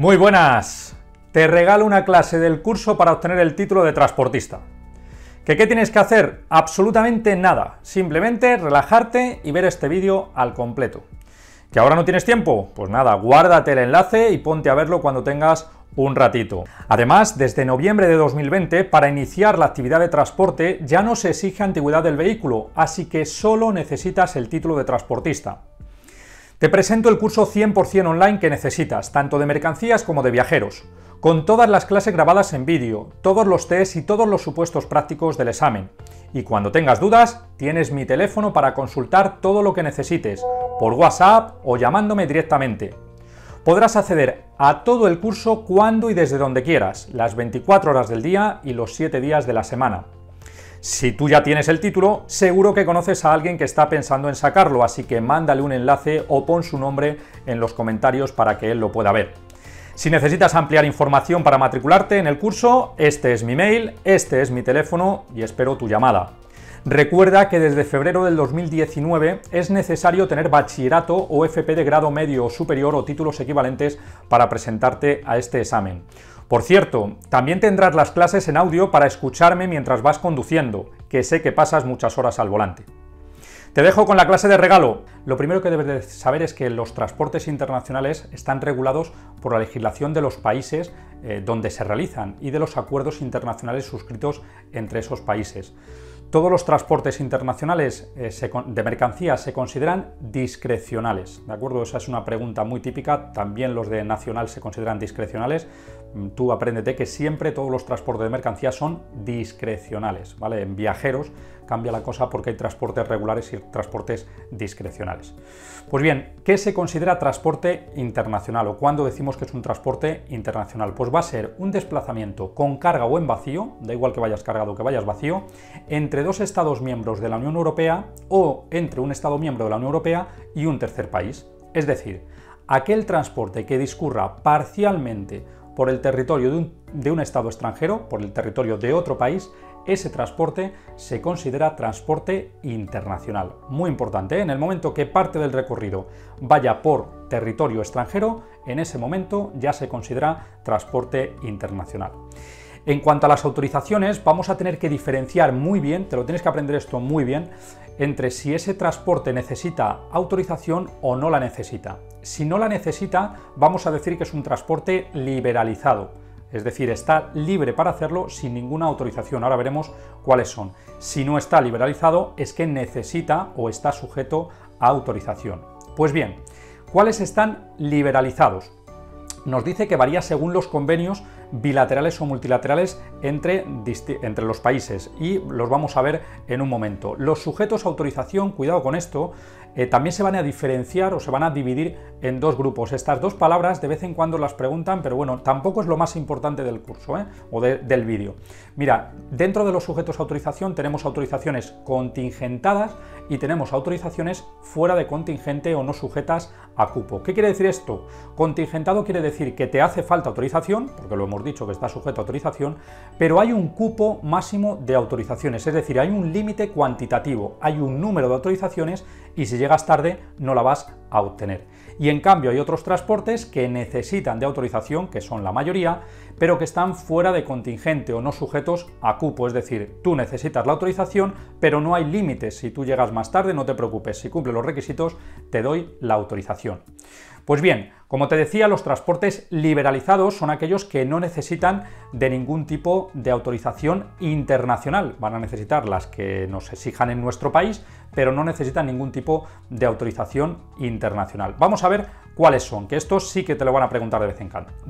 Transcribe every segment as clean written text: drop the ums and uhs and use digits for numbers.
Muy buenas, te regalo una clase del curso para obtener el título de transportista. ¿Qué tienes que hacer? Absolutamente nada, simplemente relajarte y ver este vídeo al completo. ¿Que ahora no tienes tiempo? Pues nada, guárdate el enlace y ponte a verlo cuando tengas un ratito. Además, desde noviembre de 2020, para iniciar la actividad de transporte ya no se exige antigüedad del vehículo, así que solo necesitas el título de transportista. Te presento el curso 100% online que necesitas, tanto de mercancías como de viajeros, con todas las clases grabadas en vídeo, todos los tests y todos los supuestos prácticos del examen. Y cuando tengas dudas, tienes mi teléfono para consultar todo lo que necesites, por WhatsApp o llamándome directamente. Podrás acceder a todo el curso cuando y desde donde quieras, las 24 horas del día y los 7 días de la semana. Si tú ya tienes el título, seguro que conoces a alguien que está pensando en sacarlo, así que mándale un enlace o pon su nombre en los comentarios para que él lo pueda ver. Si necesitas ampliar información para matricularte en el curso, este es mi mail, este es mi teléfono y espero tu llamada. Recuerda que desde febrero del 2019 es necesario tener bachillerato o FP de grado medio o superior o títulos equivalentes para presentarte a este examen. Por cierto, también tendrás las clases en audio para escucharme mientras vas conduciendo, que sé que pasas muchas horas al volante. Te dejo con la clase de regalo. Lo primero que debes de saber es que los transportes internacionales están regulados por la legislación de los países donde se realizan y de los acuerdos internacionales suscritos entre esos países. Todos los transportes internacionales de mercancías se consideran discrecionales, ¿de acuerdo? Esa es una pregunta muy típica, también los de nacional se consideran discrecionales. Tú apréndete que siempre todos los transportes de mercancías son discrecionales, ¿vale? En viajeros cambia la cosa porque hay transportes regulares y transportes discrecionales. Pues bien, ¿qué se considera transporte internacional o cuándo decimos que es un transporte internacional? Pues va a ser un desplazamiento con carga o en vacío, da igual que vayas cargado o que vayas vacío, entre dos Estados miembros de la Unión Europea o entre un Estado miembro de la Unión Europea y un tercer país. Es decir, aquel transporte que discurra parcialmente por el territorio de un Estado extranjero, por el territorio de otro país, ese transporte se considera transporte internacional. Muy importante, ¿eh? En el momento que parte del recorrido vaya por territorio extranjero, en ese momento ya se considera transporte internacional. En cuanto a las autorizaciones, vamos a tener que diferenciar muy bien, te lo tienes que aprender esto muy bien, entre si ese transporte necesita autorización o no la necesita. Si no la necesita, vamos a decir que es un transporte liberalizado, es decir, está libre para hacerlo sin ninguna autorización. Ahora veremos cuáles son. Si no está liberalizado, es que necesita o está sujeto a autorización. Pues bien, ¿cuáles están liberalizados? Nos dice que varía según los convenios bilaterales o multilaterales entre los países y los vamos a ver en un momento. Los sujetos a autorización, cuidado con esto, también se van a diferenciar o se van a dividir en dos grupos. Estas dos palabras de vez en cuando las preguntan, pero bueno, tampoco es lo más importante del curso o del vídeo. Mira, dentro de los sujetos a autorización tenemos autorizaciones contingentadas y tenemos autorizaciones fuera de contingente o no sujetas a cupo. ¿Qué quiere decir esto? Contingentado quiere decir que te hace falta autorización, porque lo hemos dicho que está sujeto a autorización, pero hay un cupo máximo de autorizaciones, es decir, hay un límite cuantitativo, hay un número de autorizaciones y si llegas tarde no la vas a obtener. Y en cambio hay otros transportes que necesitan de autorización, que son la mayoría, pero que están fuera de contingente o no sujetos a cupo, es decir, tú necesitas la autorización, pero no hay límites. Si tú llegas más tarde, no te preocupes, si cumple los requisitos, te doy la autorización. Pues bien, como te decía, los transportes liberalizados son aquellos que no necesitan de ningún tipo de autorización internacional. Van a necesitar las que nos exijan en nuestro país, pero no necesitan ningún tipo de autorización internacional. Vamos a ver cuáles son, que estos sí que te lo van a preguntar de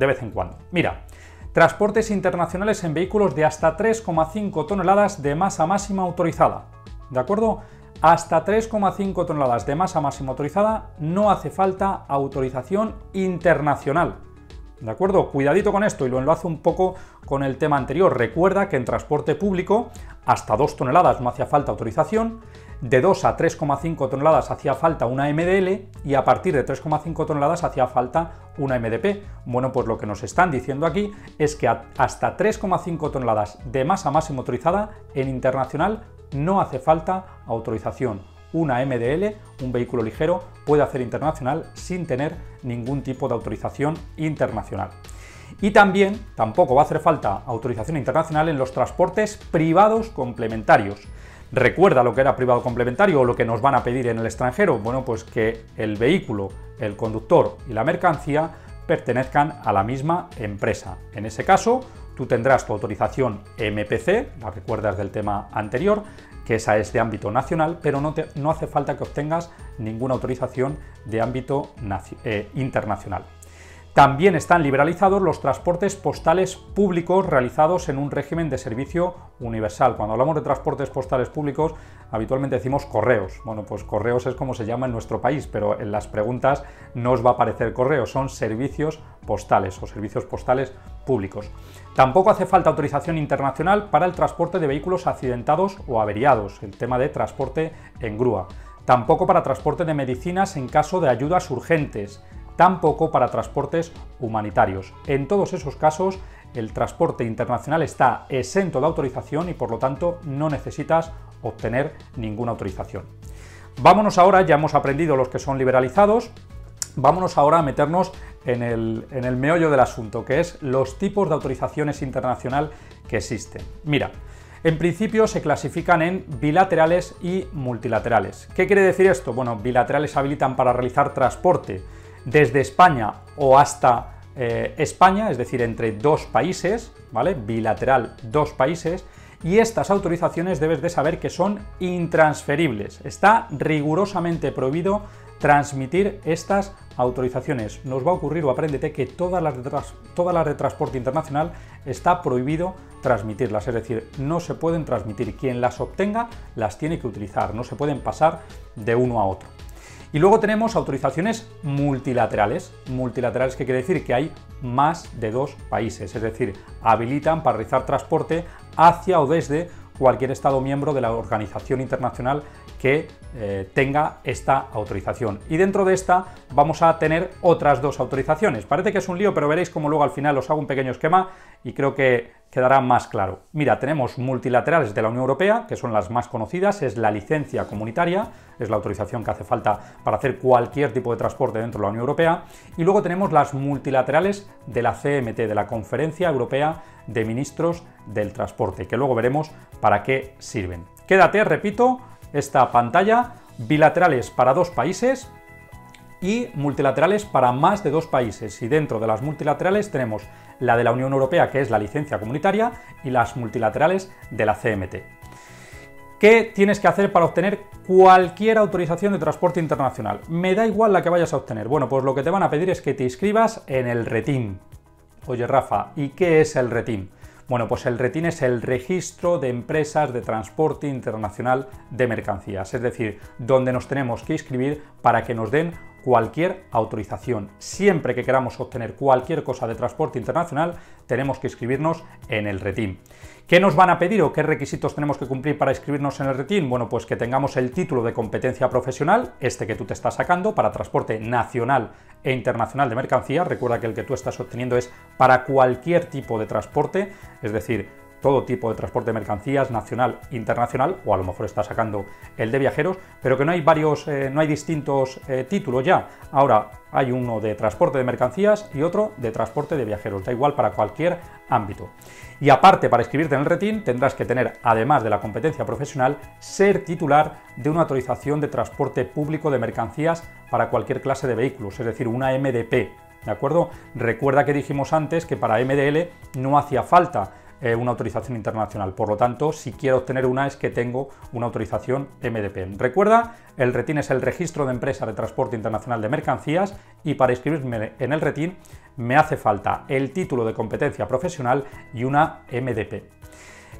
vez en cuando. Mira, transportes internacionales en vehículos de hasta 3,5 toneladas de masa máxima autorizada. ¿De acuerdo? Hasta 3,5 toneladas de masa máxima autorizada no hace falta autorización internacional. ¿De acuerdo? Cuidadito con esto y lo enlazo un poco con el tema anterior. Recuerda que en transporte público hasta 2 toneladas no hacía falta autorización, de 2 a 3,5 toneladas hacía falta una MDL y a partir de 3,5 toneladas hacía falta una MDP. Bueno, pues lo que nos están diciendo aquí es que hasta 3,5 toneladas de masa máxima autorizada en internacional no hace falta autorización. una MDL, un vehículo ligero, puede hacer internacional sin tener ningún tipo de autorización internacional. Y también tampoco va a hacer falta autorización internacional en los transportes privados complementarios. ¿Recuerda lo que era privado complementario o lo que nos van a pedir en el extranjero? Bueno, pues que el vehículo, el conductor y la mercancía pertenezcan a la misma empresa. En ese caso, tú tendrás tu autorización MPC, la recuerdas del tema anterior, que esa es de ámbito nacional, pero no hace falta que obtengas ninguna autorización de ámbito internacional. También están liberalizados los transportes postales públicos realizados en un régimen de servicio universal. Cuando hablamos de transportes postales públicos, habitualmente decimos correos. Bueno, pues correos es como se llama en nuestro país, pero en las preguntas no os va a aparecer correos, son servicios postales o servicios postales públicos. Tampoco hace falta autorización internacional para el transporte de vehículos accidentados o averiados, el tema de transporte en grúa. Tampoco para transporte de medicinas en caso de ayudas urgentes. Tampoco para transportes humanitarios. En todos esos casos, el transporte internacional está exento de autorización y por lo tanto no necesitas obtener ninguna autorización. Vámonos ahora, ya hemos aprendido los que son liberalizados, vámonos ahora a meternos en el meollo del asunto, que es los tipos de autorizaciones internacional que existen. Mira, en principio se clasifican en bilaterales y multilaterales. ¿Qué quiere decir esto? Bueno, bilaterales habilitan para realizar transporte desde España o hasta España, es decir, entre dos países, ¿vale? Bilateral, dos países, y estas autorizaciones debes de saber que son intransferibles. Está rigurosamente prohibido transmitir estas autorizaciones. Nos va a ocurrir, o apréndete, que todas las de transporte internacional está prohibido transmitirlas, es decir, no se pueden transmitir. Quien las obtenga las tiene que utilizar, no se pueden pasar de uno a otro. Y luego tenemos autorizaciones multilaterales. Multilaterales, que quiere decir que hay más de dos países, es decir, habilitan para realizar transporte hacia o desde cualquier Estado miembro de la organización internacional que tenga esta autorización. Y dentro de esta vamos a tener otras dos autorizaciones. Parece que es un lío, pero veréis como luego al final os hago un pequeño esquema y creo que quedará más claro. Mira, tenemos multilaterales de la Unión Europea, que son las más conocidas, es la licencia comunitaria, es la autorización que hace falta para hacer cualquier tipo de transporte dentro de la Unión Europea, y luego tenemos las multilaterales de la CEMT, de la Conferencia Europea de Ministros del Transporte, que luego veremos para qué sirven. Quédate, repito, esta pantalla, bilaterales para dos países y multilaterales para más de dos países, y dentro de las multilaterales tenemos la de la Unión Europea, que es la licencia comunitaria, y las multilaterales de la CEMT. ¿Qué tienes que hacer para obtener cualquier autorización de transporte internacional? Me da igual la que vayas a obtener. Bueno, pues lo que te van a pedir es que te inscribas en el RETIM. Oye, Rafa, ¿y qué es el RETIM? Bueno, pues el RETIM es el Registro de Empresas de Transporte Internacional de Mercancías, es decir, donde nos tenemos que inscribir para que nos den cualquier autorización. Siempre que queramos obtener cualquier cosa de transporte internacional, tenemos que inscribirnos en el RETIM. ¿Qué nos van a pedir o qué requisitos tenemos que cumplir para inscribirnos en el RETIM? Bueno, pues que tengamos el título de competencia profesional, este que tú te estás sacando para transporte nacional e internacional de mercancías. Recuerda que el que tú estás obteniendo es para cualquier tipo de transporte, es decir, todo tipo de transporte de mercancías, nacional, internacional, o a lo mejor está sacando el de viajeros, pero que no hay distintos títulos ya. Ahora hay uno de transporte de mercancías y otro de transporte de viajeros, da igual para cualquier ámbito. Y aparte, para inscribirte en el RETIM tendrás que tener, además de la competencia profesional, ser titular de una autorización de transporte público de mercancías para cualquier clase de vehículos, es decir, una MDP, ¿de acuerdo? Recuerda que dijimos antes que para MDL no hacía falta una autorización internacional, por lo tanto, si quiero obtener una es que tengo una autorización MDP. Recuerda, el RETIM es el Registro de Empresas de Transporte Internacional de Mercancías, y para inscribirme en el RETIM me hace falta el título de competencia profesional y una MDP.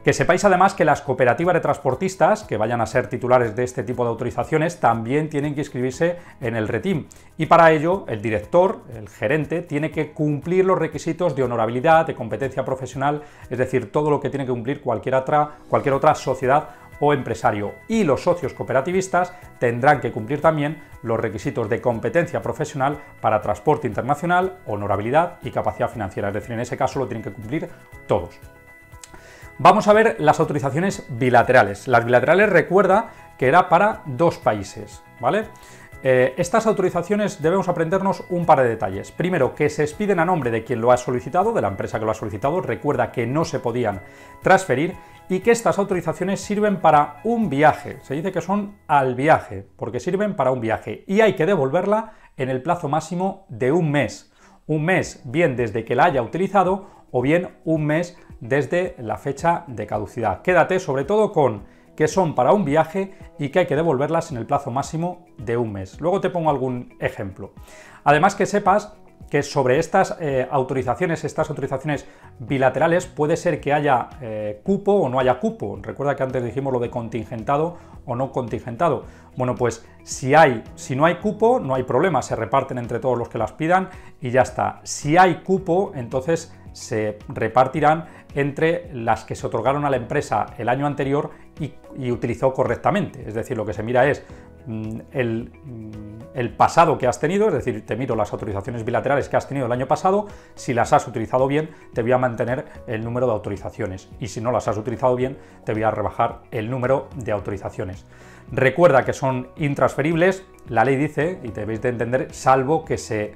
Que sepáis además que las cooperativas de transportistas que vayan a ser titulares de este tipo de autorizaciones también tienen que inscribirse en el RETIM, y para ello el director, el gerente, tiene que cumplir los requisitos de honorabilidad, de competencia profesional, es decir, todo lo que tiene que cumplir cualquier otra sociedad o empresario, y los socios cooperativistas tendrán que cumplir también los requisitos de competencia profesional para transporte internacional, honorabilidad y capacidad financiera, es decir, en ese caso lo tienen que cumplir todos. Vamos a ver las autorizaciones bilaterales. Las bilaterales, recuerda que era para 2 países, ¿vale? Estas autorizaciones debemos aprendernos un par de detalles. Primero, que se expiden a nombre de quien lo ha solicitado, de la empresa que lo ha solicitado. Recuerda que no se podían transferir y que estas autorizaciones sirven para un viaje. Se dice que son al viaje, porque sirven para un viaje y hay que devolverla en el plazo máximo de un mes. Un mes, bien desde que la haya utilizado o bien un mes desde la fecha de caducidad. Quédate sobre todo con que son para un viaje y que hay que devolverlas en el plazo máximo de un mes. Luego te pongo algún ejemplo. Además, que sepas que sobre estas autorizaciones bilaterales, puede ser que haya cupo o no haya cupo. Recuerda que antes dijimos lo de contingentado o no contingentado. Bueno, pues si no hay cupo, no hay problema, se reparten entre todos los que las pidan y ya está. Si hay cupo, entonces se repartirán entre las que se otorgaron a la empresa el año anterior y utilizó correctamente. Es decir, lo que se mira es el pasado que has tenido, es decir, te miro las autorizaciones bilaterales que has tenido el año pasado. Si las has utilizado bien, te voy a mantener el número de autorizaciones y si no las has utilizado bien, te voy a rebajar el número de autorizaciones. Recuerda que son intransferibles, la ley dice, y debéis de entender, salvo que se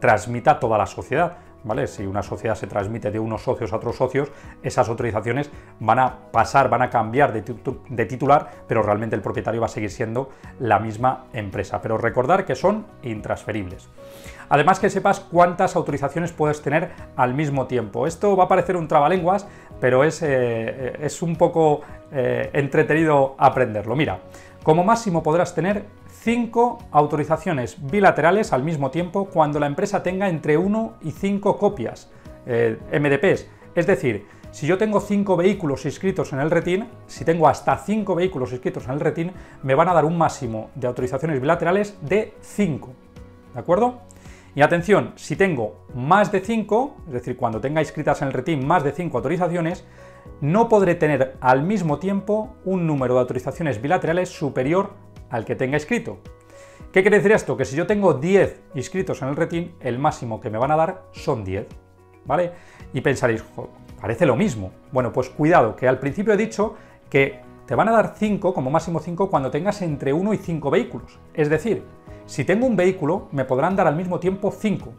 transmita a toda la sociedad. ¿Vale? Si una sociedad se transmite de unos socios a otros socios, esas autorizaciones van a pasar, van a cambiar de titular, pero realmente el propietario va a seguir siendo la misma empresa. Pero recordar que son intransferibles. Además, que sepas cuántas autorizaciones puedes tener al mismo tiempo. Esto va a parecer un trabalenguas, pero es un poco entretenido aprenderlo. Mira, como máximo podrás tener 5 autorizaciones bilaterales al mismo tiempo cuando la empresa tenga entre 1 y 5 copias, MDPs. Es decir, si yo tengo 5 vehículos inscritos en el RETIM, si tengo hasta 5 vehículos inscritos en el RETIM, me van a dar un máximo de autorizaciones bilaterales de 5. ¿De acuerdo? Y atención, si tengo más de 5, es decir, cuando tenga inscritas en el RETIM más de 5 autorizaciones, no podré tener al mismo tiempo un número de autorizaciones bilaterales superior al que tenga inscrito. ¿Qué quiere decir esto? Que si yo tengo 10 inscritos en el RETIM, el máximo que me van a dar son 10, ¿vale? Y pensaréis, parece lo mismo. Bueno, pues cuidado, que al principio he dicho que te van a dar 5, como máximo 5, cuando tengas entre 1 y 5 vehículos. Es decir, si tengo un vehículo, me podrán dar al mismo tiempo 5.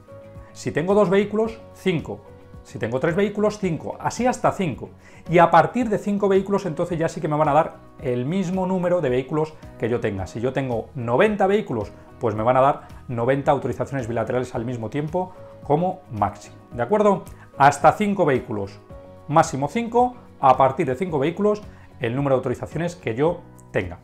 Si tengo 2 vehículos, 5. Si tengo 3 vehículos, 5. Así hasta 5. Y a partir de 5 vehículos, entonces ya sí que me van a dar el mismo número de vehículos que yo tenga. Si yo tengo 90 vehículos, pues me van a dar 90 autorizaciones bilaterales al mismo tiempo como máximo. ¿De acuerdo? Hasta 5 vehículos, máximo 5. A partir de 5 vehículos, el número de autorizaciones que yo tenga.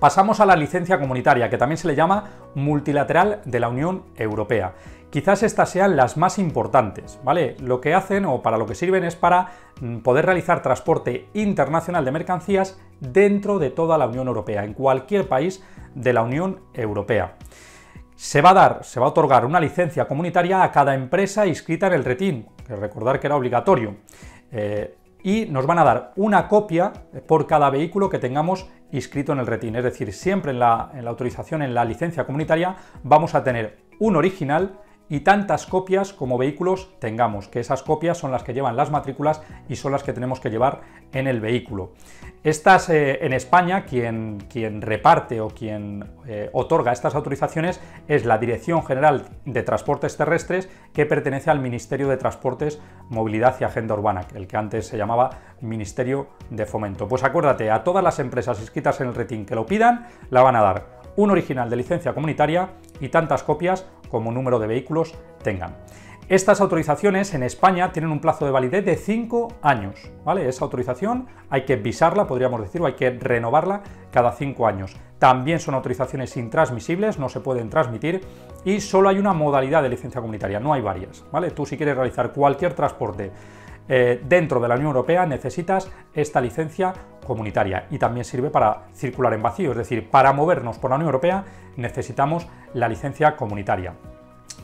Pasamos a la licencia comunitaria, que también se le llama multilateral de la Unión Europea. Quizás estas sean las más importantes, ¿vale? Lo que hacen o para lo que sirven es para poder realizar transporte internacional de mercancías dentro de toda la Unión Europea, en cualquier país de la Unión Europea. Se va a otorgar una licencia comunitaria a cada empresa inscrita en el RETIM, que recordar que era obligatorio. Y nos van a dar una copia por cada vehículo que tengamos inscrito en el RETIM. Es decir, siempre en la autorización, en la licencia comunitaria, vamos a tener un original y tantas copias como vehículos tengamos, que esas copias son las que llevan las matrículas y son las que tenemos que llevar en el vehículo. Estas en España, quien reparte o quien otorga estas autorizaciones es la Dirección General de Transportes Terrestres, que pertenece al Ministerio de Transportes, Movilidad y Agenda Urbana, el que antes se llamaba Ministerio de Fomento. Pues acuérdate, a todas las empresas inscritas en el RETIM que lo pidan, la van a dar un original de licencia comunitaria y tantas copias como número de vehículos tengan. Estas autorizaciones en España tienen un plazo de validez de 5 años, ¿vale? Esa autorización hay que visarla, podríamos decir, o hay que renovarla cada 5 años. También son autorizaciones intransmisibles, no se pueden transmitir y solo hay una modalidad de licencia comunitaria, no hay varias, ¿vale? Tú, si quieres realizar cualquier transporte dentro de la Unión Europea, necesitas esta licencia comunitaria y también sirve para circular en vacío, es decir, para movernos por la Unión Europea necesitamos la licencia comunitaria.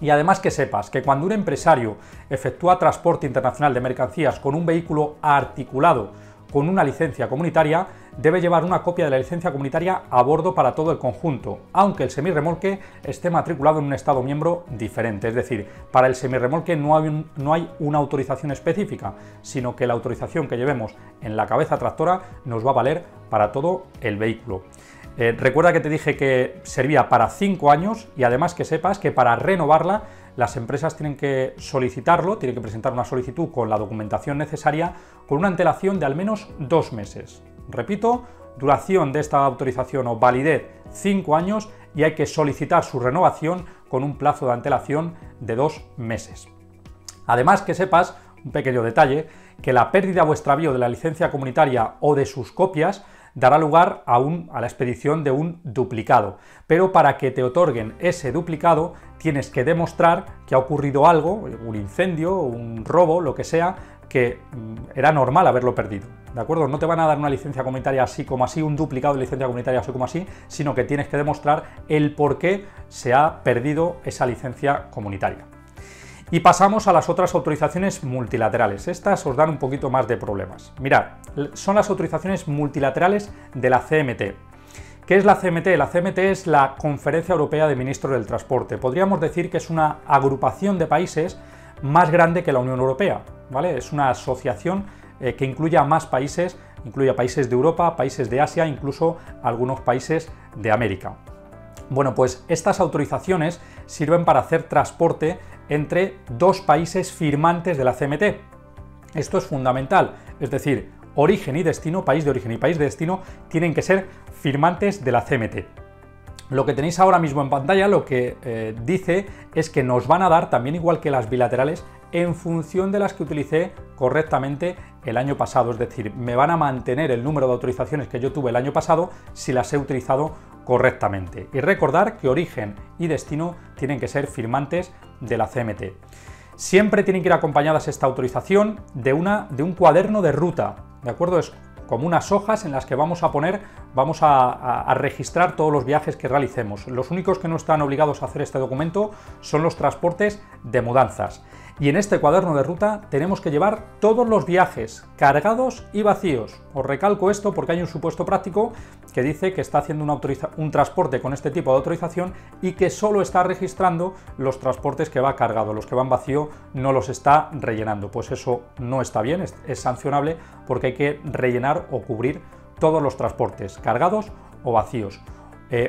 Y además, que sepas que cuando un empresario efectúa transporte internacional de mercancías con un vehículo articulado con una licencia comunitaria, debe llevar una copia de la licencia comunitaria a bordo para todo el conjunto, aunque el semirremolque esté matriculado en un Estado miembro diferente. Es decir, para el semirremolque no hay una autorización específica, sino que la autorización que llevemos en la cabeza tractora nos va a valer para todo el vehículo. Recuerda que te dije que servía para 5 años y además que sepas que para renovarla las empresas tienen que solicitarlo, tienen que presentar una solicitud con la documentación necesaria con una antelación de al menos 2 meses. Repito, duración de esta autorización o validez 5 años y hay que solicitar su renovación con un plazo de antelación de 2 meses. Además que sepas, un pequeño detalle, que la pérdida o extravío de la licencia comunitaria o de sus copias dará lugar a la expedición de un duplicado. Pero para que te otorguen ese duplicado tienes que demostrar que ha ocurrido algo, un incendio, un robo, lo que sea, que era normal haberlo perdido. ¿De acuerdo? No te van a dar una licencia comunitaria así como así, un duplicado de licencia comunitaria así como así, sino que tienes que demostrar el por qué se ha perdido esa licencia comunitaria. Y pasamos a las otras autorizaciones multilaterales. Estas os dan un poquito más de problemas. Mirad, son las autorizaciones multilaterales de la CEMT. ¿Qué es la CEMT? La CEMT es la Conferencia Europea de Ministros del Transporte. Podríamos decir que es una agrupación de países más grande que la Unión Europea, ¿vale? Es una asociación que incluye a más países, incluye a países de Europa, países de Asia, incluso algunos países de América. Bueno, pues estas autorizaciones sirven para hacer transporte entre 2 países firmantes de la CEMT. Esto es fundamental, es decir, origen y destino, país de origen y país de destino, tienen que ser firmantes de la CEMT. Lo que tenéis ahora mismo en pantalla, lo que dice es que nos van a dar, también igual que las bilaterales, en función de las que utilicé correctamente el año pasado, es decir, me van a mantener el número de autorizaciones que yo tuve el año pasado si las he utilizado correctamente. Y recordar que origen y destino tienen que ser firmantes de la CEMT. Siempre tienen que ir acompañadas esta autorización de un cuaderno de ruta, ¿de acuerdo? Es como unas hojas en las que vamos a registrar todos los viajes que realicemos. Los únicos que no están obligados a hacer este documento son los transportes de mudanzas. Y en este cuaderno de ruta tenemos que llevar todos los viajes, cargados y vacíos. Os recalco esto porque hay un supuesto práctico que dice que está haciendo un transporte con este tipo de autorización y que solo está registrando los transportes que va cargado, los que van vacío no los está rellenando. Pues eso no está bien, es sancionable porque hay que rellenar o cubrir todos los transportes, cargados o vacíos.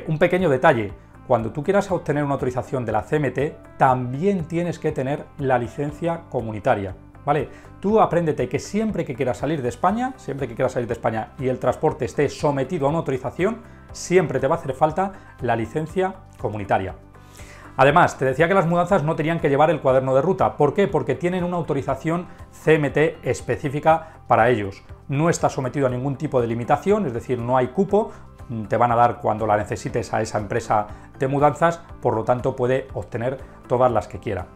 Un pequeño detalle, cuando tú quieras obtener una autorización de la CEMT, también tienes que tener la licencia comunitaria, ¿vale? Tú apréndete que siempre que quieras salir de España, y el transporte esté sometido a una autorización, siempre te va a hacer falta la licencia comunitaria. Además, te decía que las mudanzas no tenían que llevar el cuaderno de ruta. ¿Por qué? Porque tienen una autorización CEMT específica para ellos. No está sometido a ningún tipo de limitación, es decir, no hay cupo, te van a dar cuando la necesites a esa empresa de mudanzas, por lo tanto puede obtener todas las que quiera.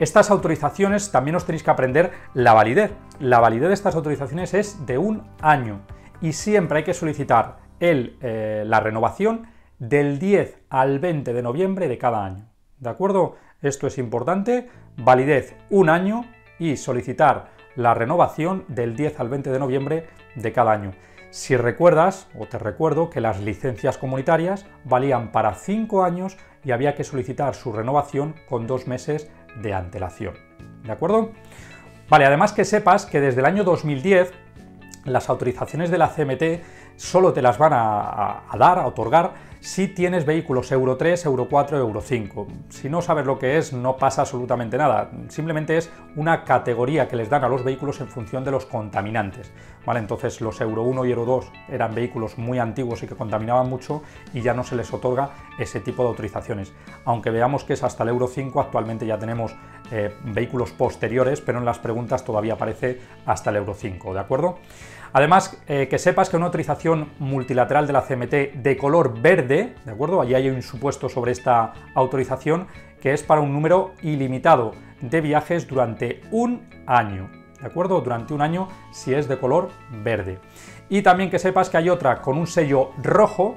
Estas autorizaciones también os tenéis que aprender la validez. La validez de estas autorizaciones es de 1 año y siempre hay que solicitar la renovación del 10 al 20 de noviembre de cada año. ¿De acuerdo? Esto es importante, validez 1 año y solicitar la renovación del 10 al 20 de noviembre de cada año. Si recuerdas, o te recuerdo, que las licencias comunitarias valían para 5 años y había que solicitar su renovación con 2 meses de antelación. ¿De acuerdo? Vale, además que sepas que desde el año 2010 las autorizaciones de la CEMT solo te las van a otorgar, si tienes vehículos Euro 3, Euro 4, Euro 5. Si no sabes lo que es, no pasa absolutamente nada. Simplemente es una categoría que les dan a los vehículos en función de los contaminantes, ¿vale? Entonces los Euro 1 y Euro 2 eran vehículos muy antiguos y que contaminaban mucho y ya no se les otorga ese tipo de autorizaciones. Aunque veamos que es hasta el Euro 5, actualmente ya tenemos vehículos posteriores, pero en las preguntas todavía aparece hasta el Euro 5, ¿de acuerdo? Además, que sepas que una autorización multilateral de la CEMT de color verde, ¿de acuerdo? Allí hay un supuesto sobre esta autorización que es para un número ilimitado de viajes durante 1 año, ¿de acuerdo? Durante 1 año si es de color verde. Y también que sepas que hay otra con un sello rojo,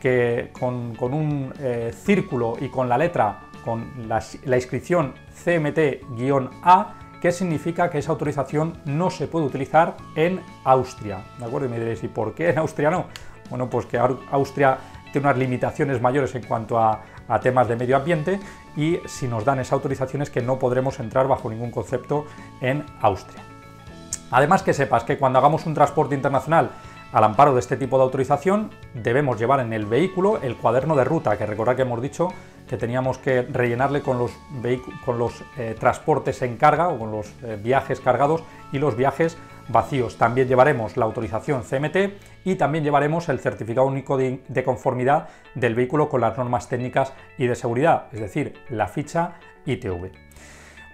que con un círculo y con la letra, con la inscripción CMT-A, que significa que esa autorización no se puede utilizar en Austria, ¿de acuerdo? Y me diréis, ¿y por qué en Austria no? Bueno, pues que Austria tiene unas limitaciones mayores en cuanto a temas de medio ambiente, y si nos dan esa autorización es que no podremos entrar bajo ningún concepto en Austria. Además, que sepas que cuando hagamos un transporte internacional al amparo de este tipo de autorización, debemos llevar en el vehículo el cuaderno de ruta, que recordad que hemos dicho que teníamos que rellenarle con los transportes en carga, o con los viajes cargados y los viajes vacíos. También llevaremos la autorización CEMT y también llevaremos el certificado único de conformidad del vehículo con las normas técnicas y de seguridad, es decir, la ficha ITV.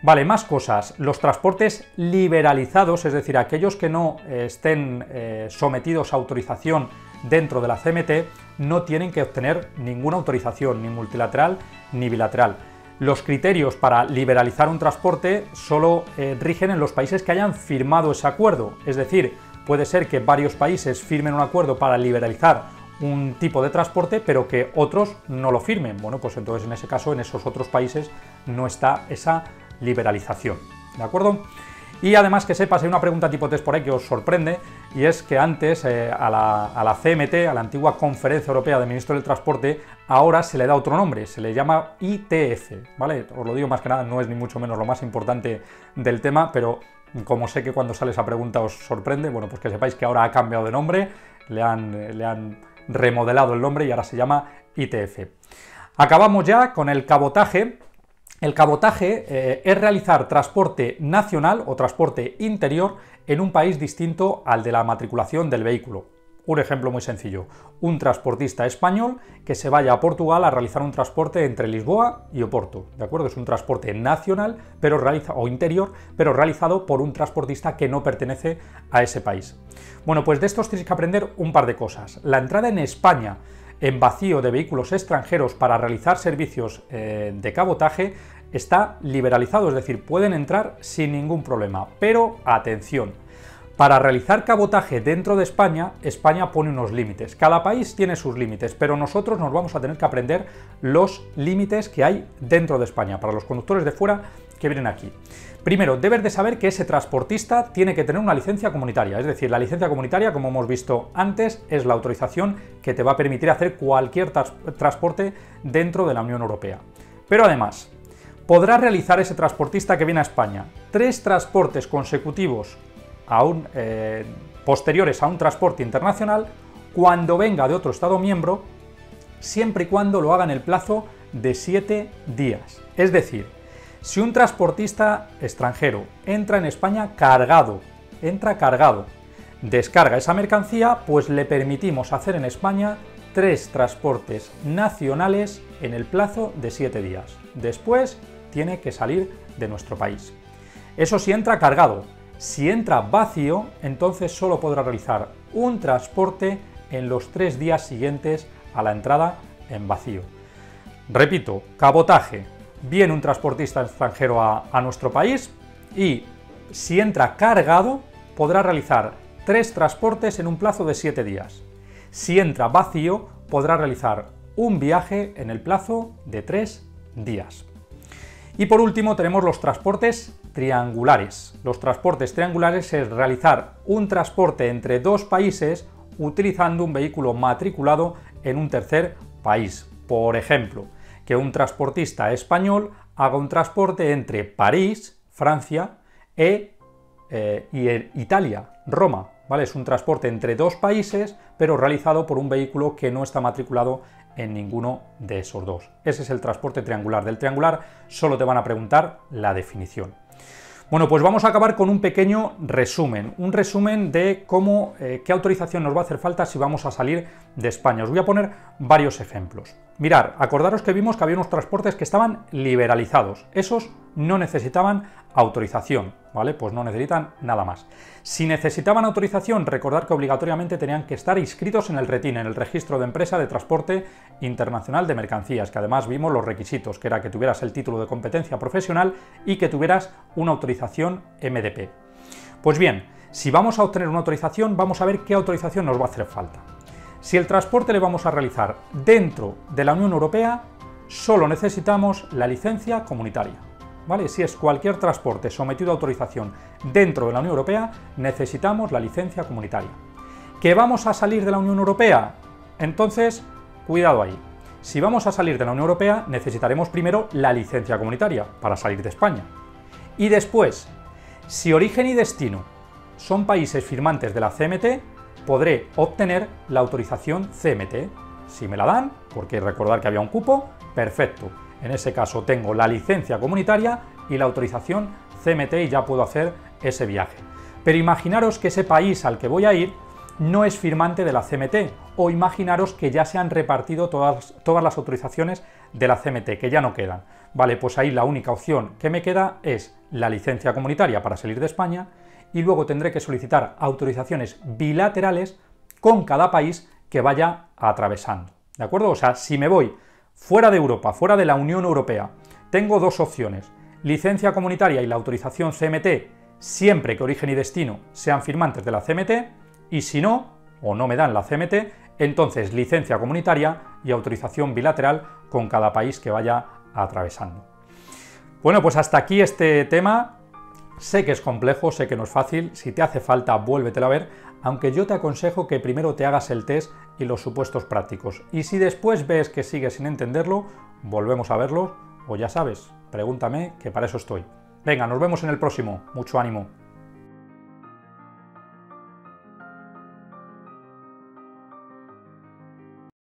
Vale, más cosas. Los transportes liberalizados, es decir, aquellos que no estén sometidos a autorización dentro de la CEMT, no tienen que obtener ninguna autorización, ni multilateral ni bilateral. Los criterios para liberalizar un transporte solo rigen en los países que hayan firmado ese acuerdo. Es decir, puede ser que varios países firmen un acuerdo para liberalizar un tipo de transporte, pero que otros no lo firmen. Bueno, pues entonces en ese caso, en esos otros países no está esa liberalización, ¿de acuerdo? Y además, que sepas, hay una pregunta tipo test por ahí que os sorprende, y es que antes a la CEMT, a la antigua Conferencia Europea de Ministros del Transporte, ahora se le da otro nombre, se le llama ITF, ¿vale? Os lo digo más que nada, no es ni mucho menos lo más importante del tema, pero como sé que cuando sale esa pregunta os sorprende, bueno, pues que sepáis que ahora ha cambiado de nombre, le han remodelado el nombre y ahora se llama ITF. Acabamos ya con el cabotaje. El cabotaje es realizar transporte nacional o transporte interior en un país distinto al de la matriculación del vehículo. Un ejemplo muy sencillo: un transportista español que se vaya a Portugal a realizar un transporte entre Lisboa y Oporto, ¿de acuerdo? Es un transporte nacional o interior, pero realizado por un transportista que no pertenece a ese país. Bueno, pues de estos tienes que aprender un par de cosas. La entrada en España en vacío de vehículos extranjeros para realizar servicios de cabotaje está liberalizado, es decir, pueden entrar sin ningún problema. Pero atención, para realizar cabotaje dentro de España, España pone unos límites. Cada país tiene sus límites, pero nosotros nos vamos a tener que aprender los límites que hay dentro de España para los conductores de fuera que vienen aquí. Primero, debes de saber que ese transportista tiene que tener una licencia comunitaria, es decir, la licencia comunitaria, como hemos visto antes, es la autorización que te va a permitir hacer cualquier transporte dentro de la Unión Europea. Pero además, podrá realizar ese transportista que viene a España 3 transportes consecutivos posteriores a un transporte internacional cuando venga de otro Estado miembro, siempre y cuando lo haga en el plazo de 7 días. Es decir, si un transportista extranjero entra en España cargado, descarga esa mercancía, pues le permitimos hacer en España 3 transportes nacionales en el plazo de 7 días. Después tiene que salir de nuestro país. Eso sí, entra cargado. Si entra vacío, entonces solo podrá realizar un transporte en los 3 días siguientes a la entrada en vacío. Repito, cabotaje. Viene un transportista extranjero a nuestro país y, si entra cargado, podrá realizar 3 transportes en un plazo de 7 días. Si entra vacío, podrá realizar un viaje en el plazo de 3 días. Y por último tenemos los transportes triangulares. Los transportes triangulares es realizar un transporte entre 2 países utilizando un vehículo matriculado en un tercer país. Por ejemplo, que un transportista español haga un transporte entre París, Francia, y Italia, Roma, ¿vale? Es un transporte entre 2 países, pero realizado por un vehículo que no está matriculado en ninguno de esos 2. Ese es el transporte triangular. Del triangular solo te van a preguntar la definición. Bueno, pues vamos a acabar con un pequeño resumen. Un resumen de qué autorización nos va a hacer falta si vamos a salir de España. Os voy a poner varios ejemplos. Mirad, acordaros que vimos que había unos transportes que estaban liberalizados. Esos no necesitaban autorización, ¿vale? Pues no necesitan nada más. Si necesitaban autorización, recordad que obligatoriamente tenían que estar inscritos en el RETIM, en el Registro de Empresa de Transporte Internacional de Mercancías, que además vimos los requisitos, que era que tuvieras el título de competencia profesional y que tuvieras una autorización MDP. Pues bien, si vamos a obtener una autorización, vamos a ver qué autorización nos va a hacer falta. Si el transporte le vamos a realizar dentro de la Unión Europea, solo necesitamos la licencia comunitaria. ¿vale? Si es cualquier transporte sometido a autorización dentro de la Unión Europea, necesitamos la licencia comunitaria. ¿Que vamos a salir de la Unión Europea? Entonces, cuidado ahí. Si vamos a salir de la Unión Europea, necesitaremos primero la licencia comunitaria para salir de España. Y después, si origen y destino son países firmantes de la CEMT, podré obtener la autorización CEMT. Si me la dan, porque recordar que había un cupo, perfecto. En ese caso tengo la licencia comunitaria y la autorización CEMT y ya puedo hacer ese viaje. Pero imaginaros que ese país al que voy a ir no es firmante de la CEMT, o imaginaros que ya se han repartido todas las autorizaciones de la CEMT, que ya no quedan. Vale, pues ahí la única opción que me queda es la licencia comunitaria para salir de España y luego tendré que solicitar autorizaciones bilaterales con cada país que vaya atravesando. ¿De acuerdo? O sea, si me voy fuera de Europa, fuera de la Unión Europea, tengo dos opciones: licencia comunitaria y la autorización CEMT, siempre que origen y destino sean firmantes de la CEMT, y si no, o no me dan la CEMT, entonces licencia comunitaria y autorización bilateral con cada país que vaya atravesando. Bueno, pues hasta aquí este tema. Sé que es complejo, sé que no es fácil. Si te hace falta, vuélvetelo a ver, aunque yo te aconsejo que primero te hagas el test y los supuestos prácticos. Y si después ves que sigues sin entenderlo, volvemos a verlo, o ya sabes, pregúntame, que para eso estoy. Venga, nos vemos en el próximo. Mucho ánimo.